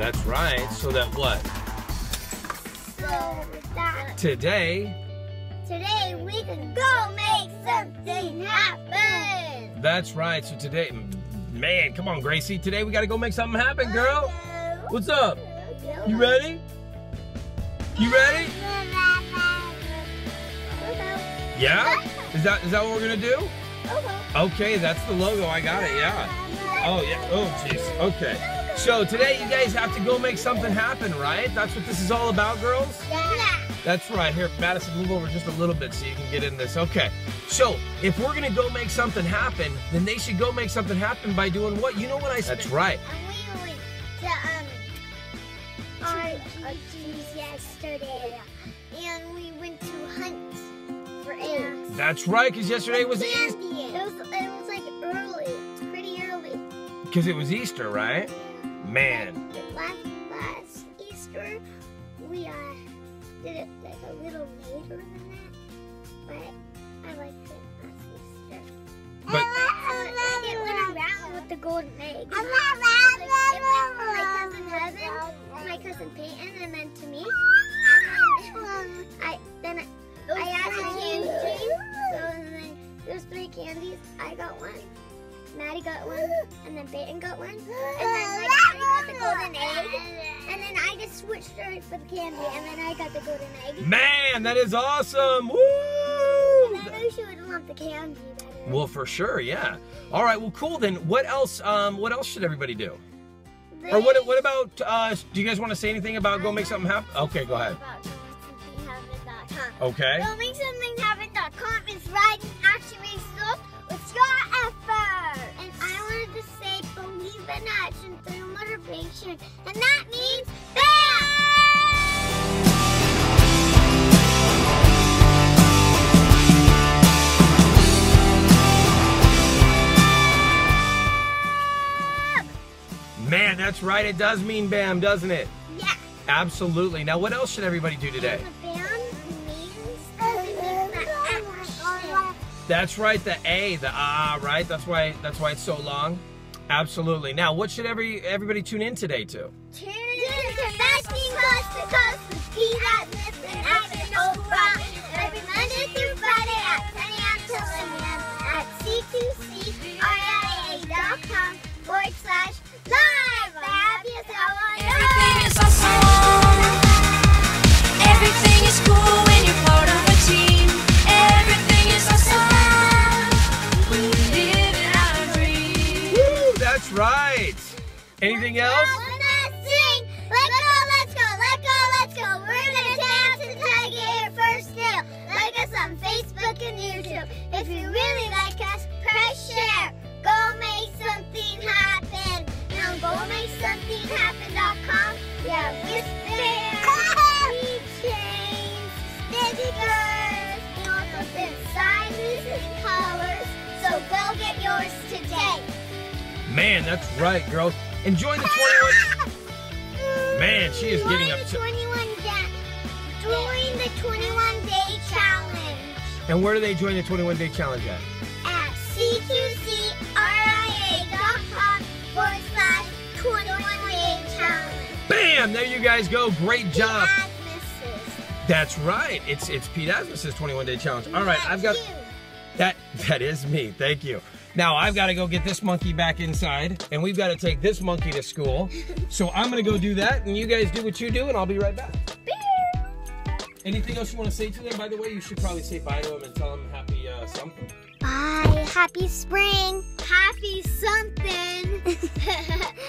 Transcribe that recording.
That's right. So that what? So that today we can go make something happen. That's right. So today, man, come on, Gracie. Today we got to go make something happen, girl. What's up? You ready? You ready? Yeah? Is that what we're gonna do? Okay, that's the logo. I got it, yeah. Oh, yeah. Oh, jeez. Okay. So today you guys have to go make something happen, right? That's what this is all about, girls? Yeah. That's right. Here, Madison, move over just a little bit so you can get in this. Okay. So if we're gonna go make something happen, then they should go make something happen by doing what? You know what I said? That's right. And we went to RG's yesterday, and we went to hunt. That's right, because yesterday was Easter. It was like early. It's pretty early. Because it was Easter, right? Man. Last Easter, we did it like a little later than that. But I liked it last Easter. But it went around with the golden egg. My cousin Peyton, and then to me. And I asked him three candies. I got one, Maddie got one, and then Peyton got one, and then like, I got the golden egg, and then I just switched her for the candy, and then I got the golden egg. Man, that is awesome! Woo! And I knew she would want the candy better. Well, for sure, yeah. All right, well, cool. Then what else? What else should everybody do? Or what about? Do you guys want to say anything about go make something happen? Okay, go ahead. Okay. Go make something happen.com is right. In action through motivation, and that means BAM! Man, that's right, it does mean BAM, doesn't it? Yeah. Absolutely. Now, what else should everybody do today? BAM means action. That's right, the A, the ah, right? That's why it's so long. Absolutely. Now, what should everybody tune in today to? Tune in to Bashing Coast to Coast with Pete Asmus and Action Oprah every Monday through Friday at 10 a.m. till 11 a.m. at c2creia.com /live. Have yourself on your own. Everything is awesome. Everything is cool when you're part of a team. Everything is awesome. Right. Anything else? Let's sing. Let go, let's go, let go, let's go. We're gonna dance and tag it here first now. Like us on Facebook and YouTube. If you really like us, press share. Go make something happen. And on GoMakeSomethingHappen.com, we have wristbands, keychains, stickers, and also some sizes and colors. So go get yours today. Man, that's right, girls. Enjoy the 21. Man, she is getting up. Join the 21-day challenge. And where do they join the 21-day challenge at? At c2creia.com /21-day challenge. Bam! There you guys go. Great job. Pete Asmus's. That's right. It's Pete Asmus's 21-day challenge. All right, I've got that is me. Thank you. Now, I've got to go get this monkey back inside, and we've got to take this monkey to school. So I'm going to go do that, and you guys do what you do, and I'll be right back. Anything else you want to say to them? By the way, you should probably say bye to them and tell them happy something. Bye. Happy spring. Happy something.